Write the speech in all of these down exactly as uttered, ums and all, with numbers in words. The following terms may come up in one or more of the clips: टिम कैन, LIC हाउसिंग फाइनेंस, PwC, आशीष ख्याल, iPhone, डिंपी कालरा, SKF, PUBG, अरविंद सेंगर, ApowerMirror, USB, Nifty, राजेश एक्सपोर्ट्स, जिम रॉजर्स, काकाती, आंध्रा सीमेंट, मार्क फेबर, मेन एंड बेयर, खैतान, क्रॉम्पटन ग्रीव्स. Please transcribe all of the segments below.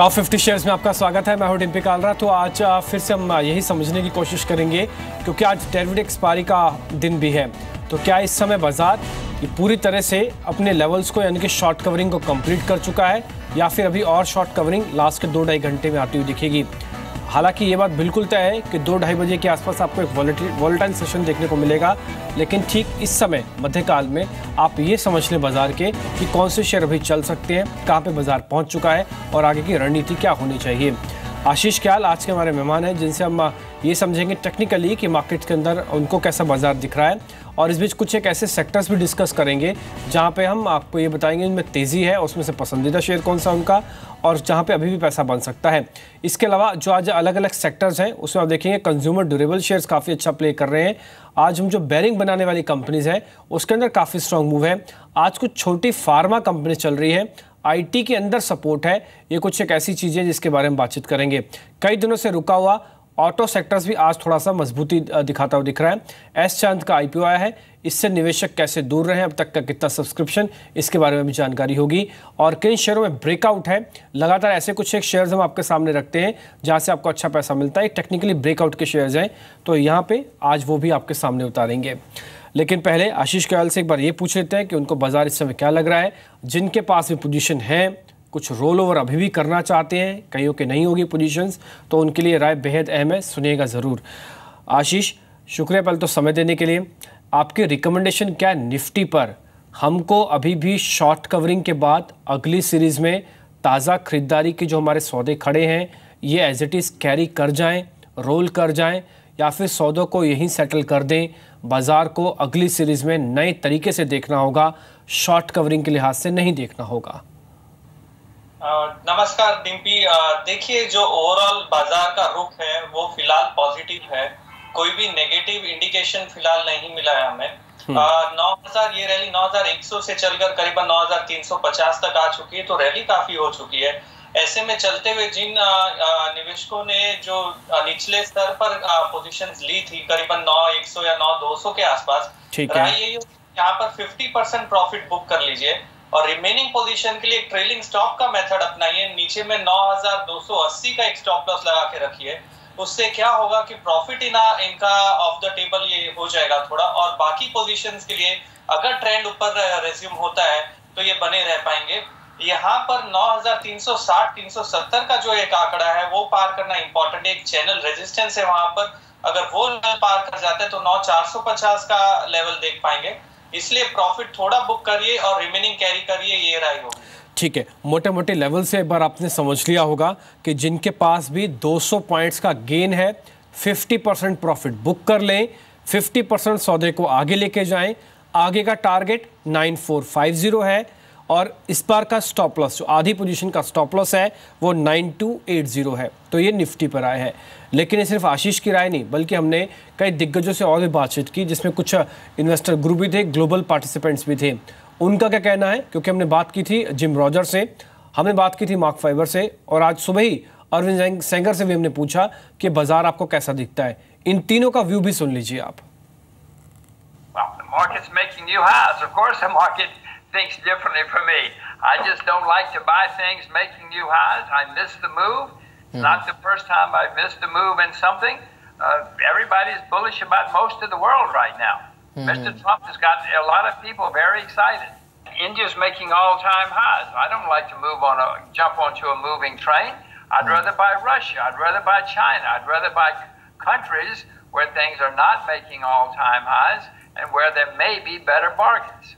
Top fifty shares में आपका स्वागत है। मैं हूं डिंपी कालरा। तो आज फिर से हम यही समझने की कोशिश करेंगे, क्योंकि आज डेरिवेटिव एक्सपायरी का दिन भी है, तो क्या इस समय बाजार ये पूरी तरह से अपने लेवल्स को यानी कि शॉर्ट कवरिंग को कंप्लीट कर चुका है, या फिर अभी और शॉर्ट कवरिंग लास्ट के दो ढाई घंटे में आती हुई दिखेगी। हालांकि ये बात बिल्कुल तय है कि दो ढाई बजे के आसपास आपको एक वॉलेटाइल वॉलेटाइल सेशन देखने को मिलेगा, लेकिन ठीक इस समय मध्यकाल में आप ये समझ लें बाजार के कि कौन से शेयर अभी चल सकते हैं, कहाँ पे बाजार पहुँच चुका है और आगे की रणनीति क्या होनी चाहिए। आशीष ख्याल आज के हमारे मेहमान हैं, जिनसे हम ये समझेंगे टेक्निकली कि मार्केट्स के अंदर उनको कैसा बाजार दिख रहा है, और इस बीच कुछ एक ऐसे सेक्टर्स भी डिस्कस करेंगे जहाँ पे हम आपको ये बताएंगे उनमें तेज़ी है, उसमें से पसंदीदा शेयर कौन सा उनका, और जहाँ पे अभी भी पैसा बन सकता है। इसके अलावा जो आज अलग अलग सेक्टर्स हैं उसमें आप देखेंगे कंज्यूमर ड्यूरेबल शेयर्स काफ़ी अच्छा प्ले कर रहे हैं। आज हम जो बेरिंग बनाने वाली कंपनीज़ हैं उसके अंदर काफ़ी स्ट्रॉन्ग मूव है। आज कुछ छोटी फार्मा कंपनी चल रही है, आईटी के अंदर सपोर्ट है, ये कुछ एक ऐसी चीज़ें जिसके बारे में बातचीत करेंगे। कई दिनों से रुका हुआ ऑटो सेक्टर्स भी आज थोड़ा सा मजबूती दिखाता हुआ दिख रहा है। एस चांद का आईपीओ आया है, इससे निवेशक कैसे दूर रहे, अब तक का कितना सब्सक्रिप्शन, इसके बारे में भी जानकारी होगी। और किन शेयरों में ब्रेकआउट है, लगातार ऐसे कुछ एक शेयर्स हम आपके सामने रखते हैं जहां से आपको अच्छा पैसा मिलता है, टेक्निकली ब्रेकआउट के शेयर्स हैं, तो यहाँ पर आज वो भी आपके सामने उतारेंगे। लेकिन पहले आशीष ख्याल से एक बार ये पूछ लेते हैं कि उनको बाजार इस समय क्या लग रहा है। जिनके पास भी पोजीशन है, कुछ रोल ओवर अभी भी करना चाहते हैं, कईयों के नहीं होगी पोजीशंस, तो उनके लिए राय बेहद अहम है, सुनिएगा ज़रूर। आशीष, शुक्रिया पहले तो समय देने के लिए। आपकी रिकमेंडेशन क्या है निफ्टी पर? हमको अभी भी शॉर्ट कवरिंग के बाद अगली सीरीज़ में ताज़ा खरीदारी के जो हमारे सौदे खड़े हैं ये एज इट इज़ कैरी कर जाएँ, रोल कर जाएँ, या फिर सौदों को यहीं सेटल कर दें? बाज़ार को अगली सीरीज़ में नए तरीके से देखना होगा, शॉर्ट कवरिंग के लिहाज से नहीं देखना होगा। नमस्कार डिम्पी। देखिए, जो ओवरऑल बाजार का रुख है वो फिलहाल पॉजिटिव है, कोई भी नेगेटिव इंडिकेशन फिलहाल नहीं मिला है हमें। नौ हज़ार ये रैली नौ हज़ार एक सौ से चलकर करीबन नौ हज़ार तीन सौ पचास तक आ चुकी है, तो रैली काफी हो चुकी है। ऐसे में चलते हुए जिन निवेशकों ने जो निचले स्तर पर पोजीशंस ली थी करीबन नौ हज़ार एक सौ या नौ हज़ार दो सौ के आसपास, यही यहाँ पर पचास परसेंट प्रॉफिट बुक कर लीजिए और रिमेनिंग पोजीशन के लिए ट्रेलिंग स्टॉप का मेथड अपनाइए। नीचे में नौ हज़ार दो सौ अस्सी का एक स्टॉप लॉस लगा के रखिए, उससे क्या होगा कि प्रॉफिट इना इनका ऑफ द टेबल ये हो जाएगा थोड़ा, और बाकी पोजीशंस के लिए अगर ट्रेंड ऊपर रेज्यूम होता है तो ये बने रह पाएंगे। यहाँ पर नौ हज़ार तीन सौ साठ तीन सौ सत्तर का जो एक आंकड़ा है वो पार करना इंपॉर्टेंट है, एक चैनल रेजिस्टेंस है वहां पर, अगर वो पार कर जाता है तो नौ हज़ार चार सौ पचास का लेवल देख पाएंगे। इसलिए प्रॉफिट थोड़ा बुक करिए और रिमेनिंग कैरी करिए, ये राय होगी। ठीक है, मोटे मोटे लेवल से एक बार आपने समझ लिया होगा कि जिनके पास भी दो सौ पॉइंट्स का गेन है पचास परसेंट प्रॉफिट बुक कर लें, पचास परसेंट सौदे को आगे लेके जाएं। आगे का टारगेट नौ हज़ार चार सौ पचास है और इस बार का स्टॉप लॉस, जो आधी पोजीशन का स्टॉप लॉस है वो नाइन टू एट ज़ीरो है। तो ये निफ्टी पर आया है, लेकिन ये सिर्फ आशीष की राय नहीं, बल्कि हमने कई दिग्गजों से और भी बातचीत की, जिसमें कुछ इन्वेस्टर ग्रुप भी थे, ग्लोबल पार्टिसिपेंट्स भी थे। उनका क्या कहना है, क्योंकि हमने बात की थी जिम रॉजर्स से, हमने बात की थी मार्क फेबर से, और आज सुबह ही अरविंद सेंगर से भी हमने पूछा कि बाजार आपको कैसा दिखता है। इन तीनों का व्यू भी सुन लीजिए आप। Thinks differently for me. I just don't like to buy things making new highs. I missed the move. It's mm-hmm. not the first time I've missed a move in something. Uh, everybody's bullish about most of the world right now. Mm-hmm. Mister Trump has got a lot of people very excited. India's making all-time highs. I don't like to move on a jump onto a moving train. I'd mm-hmm. rather buy Russia. I'd rather buy China. I'd rather buy countries where things are not making all-time highs and where there may be better bargains.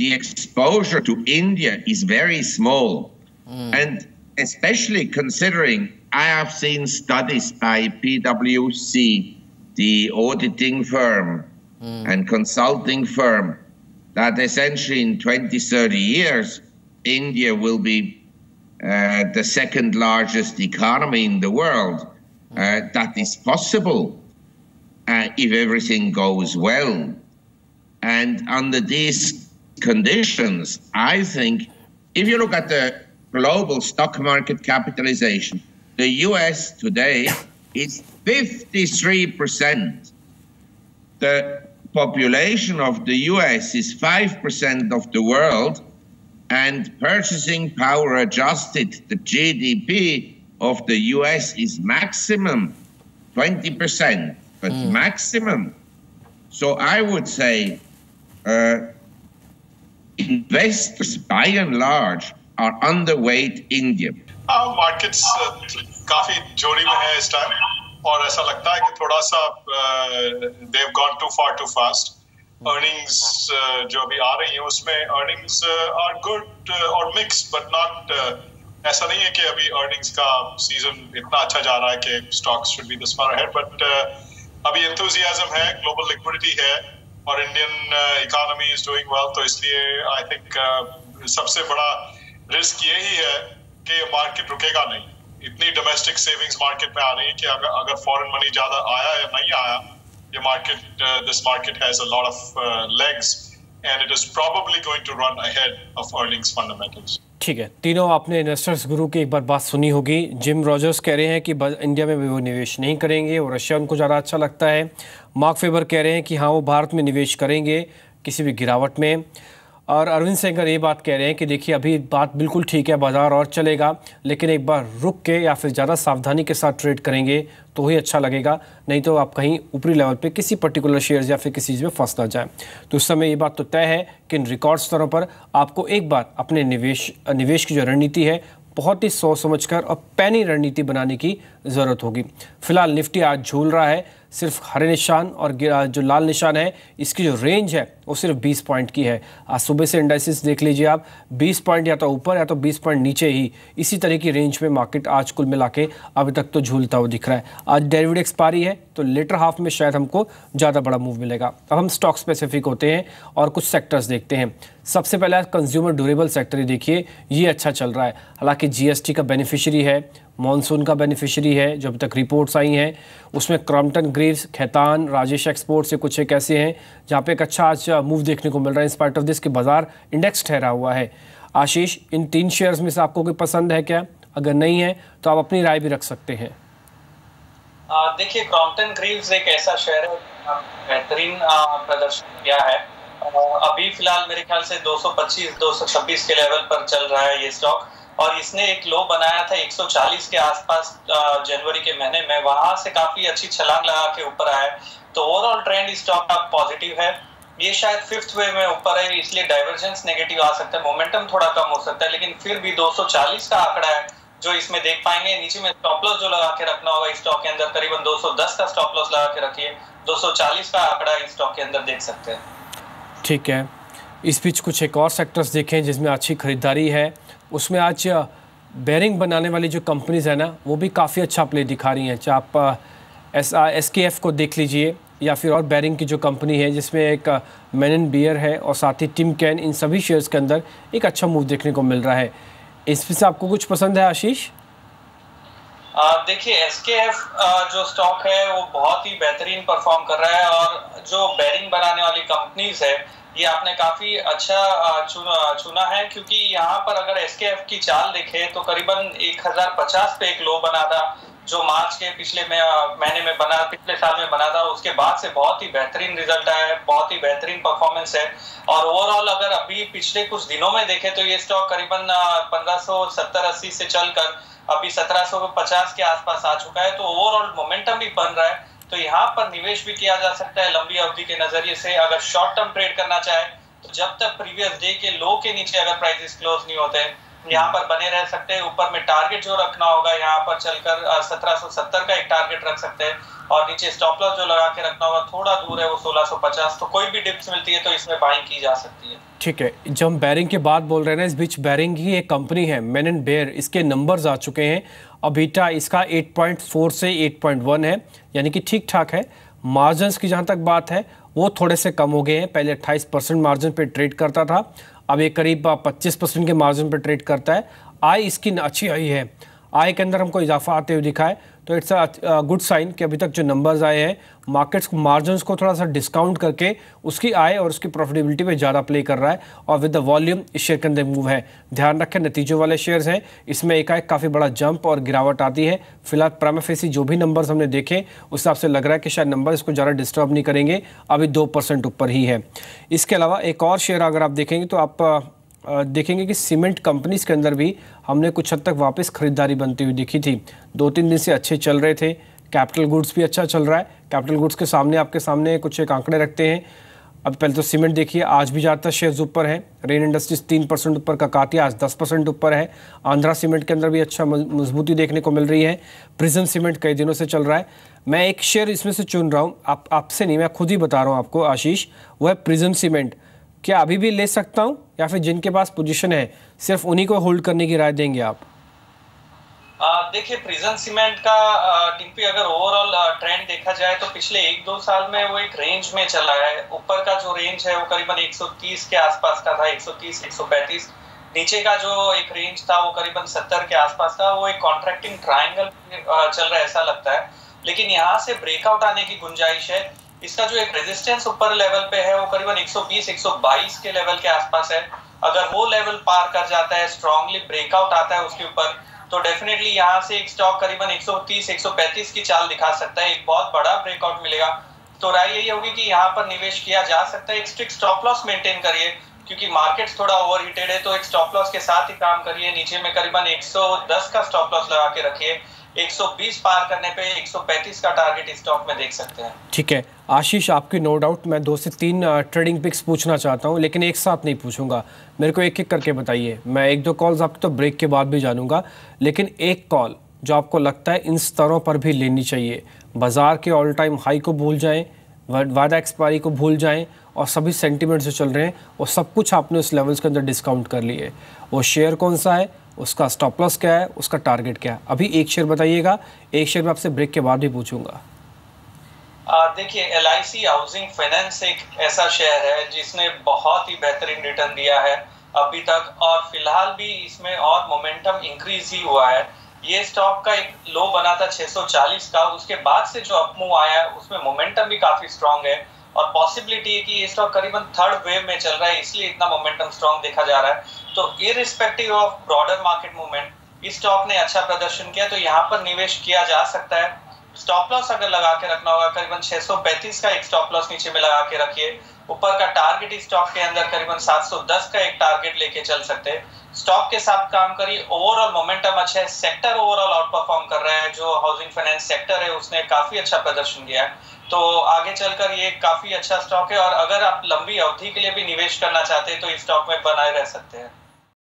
The exposure to India is very small. Mm. And especially considering I have seen studies by PwC, the auditing firm mm. and consulting firm, that essentially in twenty, thirty years, India will be uh, the second largest economy in the world. Uh, that is possible uh, if everything goes well. And under these conditions, I think if you look at the global stock market capitalization, the U S today is fifty-three percent. The population of the U S is five percent of the world, and purchasing power adjusted, the G D P of the U S is maximum twenty percent, but mm. maximum. So I would say uh, investors, by and large, are underweight India. Uh, markets uh, काफी जोरी में है इस time और ऐसा लगता है कि थोड़ा सा uh, they've gone too far too fast. Earnings uh, जो अभी आ रही है उसमें earnings uh, are good uh, or mixed, but not uh, ऐसा नहीं है कि अभी earnings का season इतना अच्छा जा रहा है कि stocks should be this far ahead, but uh, अभी enthusiasm है, global liquidity है और Indian uh, economy is doing well, तो इसलिए I think uh, सबसे बड़ा रिस्क यही है कि मार्केट रुकेगा नहीं. इतनी डोमेस्टिक सेविंग्स मार्केट में आ रही है कि अगर अगर फॉरेन मनी ज्यादा आया या नहीं आया, ये market this market has a lot of legs and it is probably going to run ahead of earnings fundamentals. ठीक है, तीनों आपने इन्वेस्टर्स गुरु की एक बार बात सुनी होगी. जिम रॉजर्स कह रहे हैं कि इंडिया में भी वो निवेश नहीं करेंगे और रशिया उनको ज़्यादा अच्छा लगता है. मार्क फेबर कह रहे हैं कि हाँ वो भारत में निवेश करेंगे किसी भी गिरावट में. और अरविंद सेंगर ये बात कह रहे हैं कि देखिए अभी बात बिल्कुल ठीक है, बाजार और चलेगा, लेकिन एक बार रुक के या फिर ज़्यादा सावधानी के साथ ट्रेड करेंगे तो ही अच्छा लगेगा, नहीं तो आप कहीं ऊपरी लेवल पे किसी पर्टिकुलर शेयर्स या फिर किसी चीज़ में फंस ना जाए. तो उस समय ये बात तो तय है कि इन रिकॉर्ड स्तरों पर आपको एक बार अपने निवेश निवेश की जो रणनीति है बहुत ही सोच समझ कर और पैनी रणनीति बनाने की ज़रूरत होगी. फिलहाल निफ्टी आज झूल रहा है, सिर्फ हरे निशान और जो लाल निशान है इसकी जो रेंज है वो सिर्फ बीस पॉइंट की है. आज सुबह से इंडाइसिस देख लीजिए आप, बीस पॉइंट या तो ऊपर या तो बीस पॉइंट नीचे ही इसी तरह की रेंज में मार्केट आज कुल मिला के अभी तक तो झूलता हुआ दिख रहा है. आज डेरिवेटिव एक्सपायरी है तो लेटर हाफ में शायद हमको ज़्यादा बड़ा मूव मिलेगा. अब हम स्टॉक स्पेसिफिक होते हैं और कुछ सेक्टर्स देखते हैं. सबसे पहले कंज्यूमर ड्यूरेबल सेक्टर ही देखिए, ये अच्छा चल रहा है. हालाँकि जी एस टी का बेनिफिशरी है, मॉनसून का बेनिफिशरी है, जो अभी तक रिपोर्ट्स आई हैं उसमें क्रॉम्पटन ग्रीव्स, खैतान, राजेश एक्सपोर्ट्स से कुछ एक ऐसे हैं जहाँ पे एक अच्छा आज मूव देखने को मिल रहा है. इंस्पाइट ऑफ दिस कि बाजार इंडेक्स ठहरा हुआ है. आशीष, इन तीन शेयर्स में से आपको कोई पसंद है क्या? अगर नहीं है तो आप अपनी राय भी रख सकते हैं. देखिए, क्रॉम्पटन ग्रीव्स एक ऐसा शेयर बेहतरीन प्रदर्शन किया है. अभी फिलहाल मेरे ख्याल से दो सौ पच्चीस दो सौ छब्बीस के लेवल पर चल रहा है ये स्टॉक और इसने एक लो बनाया था एक सौ चालीस के आसपास जनवरी के महीने में, वहां से काफी अच्छी छलांग लगा के ऊपर आया. तो ओवरऑल ट्रेंड इस स्टॉक का पॉजिटिव है. ये शायद फिफ्थ वे में ऊपर है, इसलिए डाइवर्जेंस नेगेटिव आ सकता है, मोमेंटम थोड़ा कम हो सकता है, लेकिन फिर भी दो सौ चालीस का आंकड़ा है जो इसमें देख पाएंगे. नीचे में स्टॉप लॉस जो लगा के रखना होगा इस स्टॉक के अंदर, करीबन दो सौ दस का स्टॉप लॉस लगा के रखिए, दो सौ चालीस का आंकड़ा इस स्टॉक के अंदर देख सकते हैं. ठीक है, इस बीच कुछ एक और सेक्टर्स देखें जिसमें अच्छी खरीदारी है. उसमें आज बेरिंग बनाने वाली जो कंपनीज़ हैं ना वो भी काफ़ी अच्छा प्ले दिखा रही हैं. चाहे आप एस एस के एफ को देख लीजिए या फिर और बेरिंग की जो कंपनी है जिसमें एक मेन एंड बेयर है और साथ ही टिम कैन, इन सभी शेयर्स के अंदर एक अच्छा मूव देखने को मिल रहा है. इसमें से आपको कुछ पसंद है आशीष? देखिए, एस के एफ जो स्टॉक है वो बहुत ही बेहतरीन परफॉर्म कर रहा है और जो बेरिंग बनाने वाली कंपनीज है ये आपने काफी अच्छा चुना है, क्योंकि यहाँ पर अगर एसकेएफ की चाल देखे तो करीबन एक हज़ार पचास पे एक लो बना था जो मार्च के पिछले महीने में बना पिछले साल में बना था. उसके बाद से बहुत ही बेहतरीन रिजल्ट आया है, बहुत ही बेहतरीन परफॉर्मेंस है और ओवरऑल अगर अभी पिछले कुछ दिनों में देखें तो ये स्टॉक करीबन पंद्रह सौ सत्तर अस्सी से चलकर अभी सत्रह सौ पचास के आसपास आ चुका है. तो ओवरऑल मोमेंटम भी बन रहा है, तो यहाँ पर निवेश भी किया जा सकता है लंबी अवधि के नजरिए से. अगर शॉर्ट टर्म ट्रेड करना चाहे तो जब तक प्रीवियस डे के लो के नीचे अगर प्राइसेस क्लोज नहीं होते यहाँ पर बने रह सकते हैं. ऊपर में टारगेट जो रखना होगा यहाँ पर चलकर सत्रह सौ सत्तर का एक टारगेट रख सकते हैं और नीचे स्टॉप लॉस जो लगा के रखना होगा थोड़ा दूर है वो सोलह सौ पचास. तो कोई भी डिप्स मिलती है तो इसमें बाइंग की जा सकती है. ठीक है, जब हम बैरिंग की बात बोल रहे हैं ना, इस बीच बैरिंग ही एक कंपनी है मेन एंड बेयर, इसके नंबर्स आ चुके हैं. अबीटा इसका आठ पॉइंट चार से आठ पॉइंट एक है, यानी कि ठीक ठाक है. मार्जिन्स की जहाँ तक बात है वो थोड़े से कम हो गए हैं. पहले अट्ठाईस परसेंट मार्जिन पर ट्रेड करता था, अब ये करीब पच्चीस परसेंट के मार्जिन पर ट्रेड करता है. आय इसकी अच्छी आई है, आय के अंदर हमको इजाफा आते हुए दिखा है, तो इट्स अ गुड साइन कि अभी तक जो नंबर्स आए हैं मार्केट्स को मार्जिन्स को थोड़ा सा डिस्काउंट करके उसकी आय और उसकी प्रॉफिटेबिलिटी पे ज़्यादा प्ले कर रहा है और विद द वॉल्यूम इस शेयर के अंदर मूव है. ध्यान रखें, नतीजों वाले शेयर्स हैं, इसमें एकाएक काफ़ी बड़ा जंप और गिरावट आती है. फिलहाल प्राइमफेसी जो भी नंबर्स हमने देखे उस हिसाब से लग रहा है कि शायद नंबर इसको ज़्यादा डिस्टर्ब नहीं करेंगे, अभी दो परसेंट ऊपर ही है. इसके अलावा एक और शेयर अगर आप देखेंगे तो आप देखेंगे कि सीमेंट कंपनीज के अंदर भी हमने कुछ हद तक वापस खरीदारी बनती हुई देखी थी। दो तीन दिन से अच्छे चल रहे थे, कैपिटल गुड्स भी अच्छा चल रहा है। कैपिटल गुड्स के सामने आपके सामने कुछ एक आंकड़े रखते हैं। अब पहले तो सीमेंट देखिए, आज भी ज़्यादातर शेयर्स ऊपर हैं। रेन इंडस्ट्रीज तीन परसेंट ऊपर, काकाती आज दस परसेंट ऊपर है। आंध्रा सीमेंट के अंदर भी अच्छा मजबूती देखने को मिल रही है। प्रिजन सीमेंट कई दिनों से चल रहा है। मैं एक शेयर इसमें से चुन रहा हूँ, आप आपसे नहीं, मैं खुद ही बता रहा हूँ आपको आशीष, वह है प्रिजन सीमेंट। क्या अभी भी ले सकता हूँ या फिर जिनके पास पोजिशन है सिर्फ उन्हीं को होल्ड करने की राय देंगे आप? देखिए, प्रिजन सीमेंट का टिम्पी अगर ओवरऑल ट्रेंड देखा जाए तो पिछले एक दो साल में वो एक रेंज में चला है। ऊपर का जो रेंज है वो करीबन एक सौ तीस के आसपास का था, एक सौ तीस एक सौ पैंतीस। नीचे का जो एक रेंज था वो करीबन सत्तर के आसपास था। वो एक कॉन्ट्रैक्टिंग ट्रायंगल चल रहा है ऐसा लगता है, लेकिन यहाँ से ब्रेकआउट आने की गुंजाइश है। इसका जो एक रेजिस्टेंस ऊपर लेवल पे है वो करीबन एक सौ बीस एक सौ बाईस के लेवल के आसपास है। अगर वो लेवल पार कर जाता है, स्ट्रांगली ब्रेकआउट आता है उसके ऊपर, तो डेफिनेटली यहाँ से एक स्टॉक करीबन एक सौ तीस एक सौ पैंतीस की चाल दिखा सकता है। एक बहुत बड़ा ब्रेकआउट मिलेगा तो राय यही होगी कि यहाँ पर निवेश किया जा सकता है। एक स्ट्रिक्ट स्टॉप लॉस मेंटेन करिए, क्योंकि मार्केट्स थोड़ा ओवरहीटेड है, तो एक स्टॉप लॉस के साथ ही काम करिए। नीचे में करीबन एक सौ दस का स्टॉप लॉस लगा के रखिए। एक सौ बीस पार करने पे एक सौ पैंतीस का टारगेट स्टॉक में देख सकते हैं। ठीक है आशीष, आपकी नो डाउट मैं दो से तीन ट्रेडिंग पिक्स पूछना चाहता हूं, लेकिन एक साथ नहीं पूछूंगा, मेरे को एक एक करके बताइए। मैं एक दो कॉल्स आपकी तो ब्रेक के बाद भी जानूंगा, लेकिन एक कॉल जो आपको लगता है इन स्तरों पर भी लेनी चाहिए, बाजार के ऑल टाइम हाई को भूल जाएँ, वादा एक्सपायरी को भूल जाएँ और सभी सेंटिमेंट जो चल रहे हैं वो सब कुछ आपने उस लेवल्स के अंदर डिस्काउंट कर लिए, वो शेयर कौन सा है, उसका स्टॉप लॉस क्या है, उसका टारगेट क्या है? अभी एक शेयर बताइएगा, एक शेयर मैं आपसे ब्रेक के बाद भी पूछूंगा। देखिए, L I C हाउसिंग फाइनेंस एक ऐसा शेयर है जिसने बहुत ही बेहतरीन रिटर्न दिया है अभी तक, और फिलहाल भी इसमें और मोमेंटम इंक्रीज ही हुआ है। ये स्टॉक का एक लो बना था छह सौ चालीस का, उसके बाद से जो अपमूव आया है उसमें मोमेंटम भी काफी स्ट्रांग है और पॉसिबिलिटी है कि ये स्टॉक करीबन थर्ड वेव में चल रहा है, इसलिए इतना मोमेंटम स्ट्रांग देखा जा रहा है। तो irrespective of broader market movement इस स्टॉक ने अच्छा प्रदर्शन किया, तो यहाँ पर निवेश किया जा सकता है। स्टॉप लॉस अगर लगा के रखना होगा, करीबन छह सौ पैंतीस का एक स्टॉप लॉस नीचे में लगा के रखिए। ऊपर का टारगेट इस स्टॉक के अंदर करीबन सात सौ दस का एक टारगेट लेके चल सकते हैं। स्टॉक के साथ काम करिए, ओवरऑल मोमेंटम अच्छा है, सेक्टर ओवरऑल आउट परफॉर्म कर रहा है। जो हाउसिंग फाइनेंस सेक्टर है उसने काफी अच्छा प्रदर्शन किया है, तो आगे चलकर ये काफी अच्छा स्टॉक है। और अगर आप लंबी अवधि के लिए भी निवेश करना चाहते हैं तो इस स्टॉक में बनाए रह सकते हैं।